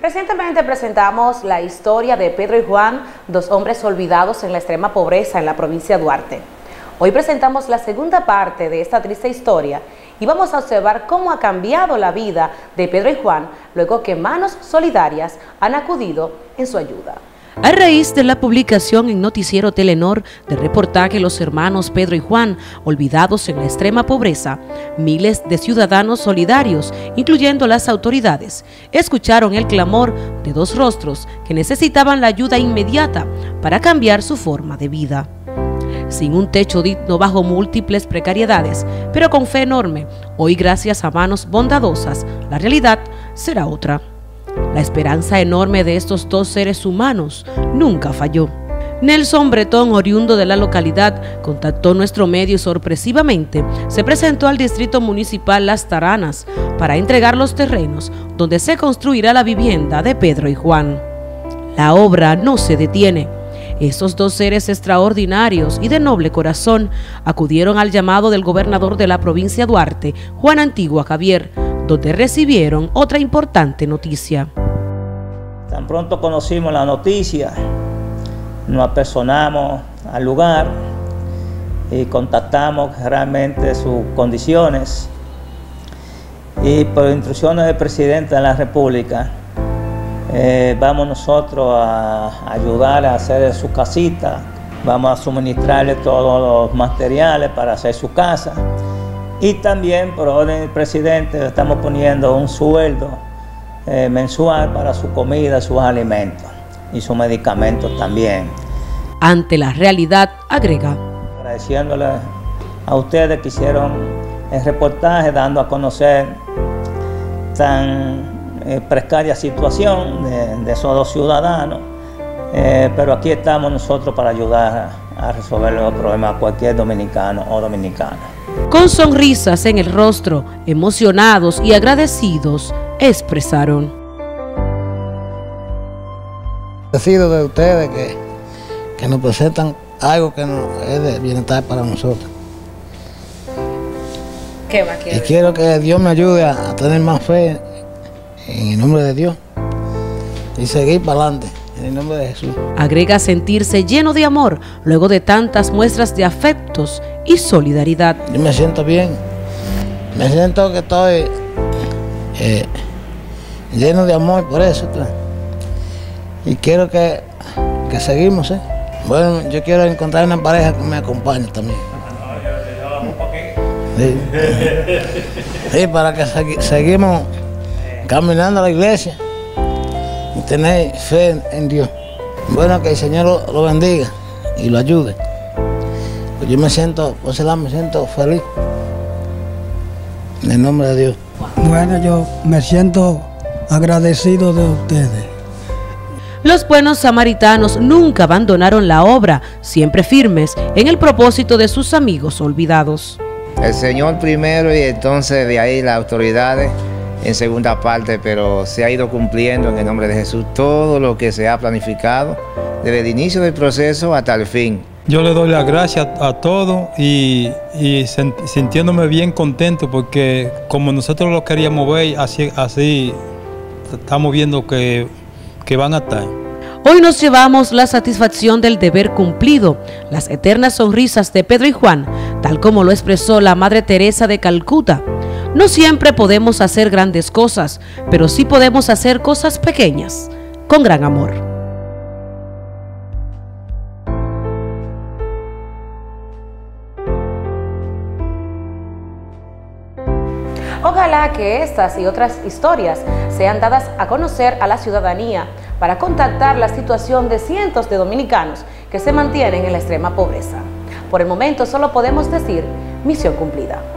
Recientemente presentamos la historia de Pedro y Juan, dos hombres olvidados en la extrema pobreza en la provincia de Duarte. Hoy presentamos la segunda parte de esta triste historia y vamos a observar cómo ha cambiado la vida de Pedro y Juan luego que Manos Solidarias han acudido en su ayuda. A raíz de la publicación en Noticiero Telenord del reportaje Los hermanos Pedro y Juan, olvidados en la extrema pobreza, miles de ciudadanos solidarios, incluyendo las autoridades, escucharon el clamor de dos rostros que necesitaban la ayuda inmediata para cambiar su forma de vida. Sin un techo digno bajo múltiples precariedades, pero con fe enorme, hoy gracias a manos bondadosas, la realidad será otra. La esperanza enorme de estos dos seres humanos nunca falló. Nelson Bretón, oriundo de la localidad, contactó nuestro medio y sorpresivamente se presentó al distrito municipal Las Taranas para entregar los terrenos donde se construirá la vivienda de Pedro y Juan. La obra no se detiene. Estos dos seres extraordinarios y de noble corazón acudieron al llamado del gobernador de la provincia Duarte, Juan Antigua Javier, donde recibieron otra importante noticia. Tan pronto conocimos la noticia, nos apersonamos al lugar y contactamos realmente sus condiciones, y por instrucciones del presidente de la República vamos nosotros a ayudar a hacer su casita, vamos a suministrarle todos los materiales para hacer su casa, y también por orden del presidente le estamos poniendo un sueldo mensual para su comida, sus alimentos y sus medicamentos también. Ante la realidad, agrega: agradeciéndole a ustedes que hicieron el reportaje, dando a conocer tan precaria situación de esos dos ciudadanos, pero aquí estamos nosotros para ayudar a resolver los problemas a cualquier dominicano o dominicana. Con sonrisas en el rostro, emocionados y agradecidos, expresaron: agradecido de ustedes que nos presentan algo que es de bienestar para nosotros. ¿Qué va a querer? Y quiero que Dios me ayude a tener más fe en el nombre de Dios y seguir para adelante. En el nombre de Jesús. Agrega sentirse lleno de amor luego de tantas muestras de afectos y solidaridad. Yo me siento bien, me siento que estoy lleno de amor por eso. Y quiero que seguimos. Bueno, yo quiero encontrar una pareja que me acompañe también. Sí, sí, para que seguimos caminando a la iglesia. Tener fe en Dios. Bueno, que el Señor lo bendiga y lo ayude. Pues yo me siento, me siento feliz. En el nombre de Dios. Bueno, yo me siento agradecido de ustedes. Los buenos samaritanos nunca abandonaron la obra, siempre firmes en el propósito de sus amigos olvidados. El Señor primero y entonces de ahí las autoridades en segunda parte, pero se ha ido cumpliendo en el nombre de Jesús todo lo que se ha planificado desde el inicio del proceso hasta el fin. Yo le doy las gracias a todos y sintiéndome bien contento porque como nosotros lo queríamos ver, así estamos viendo que van a estar. Hoy nos llevamos la satisfacción del deber cumplido, las eternas sonrisas de Pedro y Juan, tal como lo expresó la Madre Teresa de Calcuta. No siempre podemos hacer grandes cosas, pero sí podemos hacer cosas pequeñas, con gran amor. Ojalá que estas y otras historias sean dadas a conocer a la ciudadanía para contactar la situación de cientos de dominicanos que se mantienen en la extrema pobreza. Por el momento solo podemos decir misión cumplida.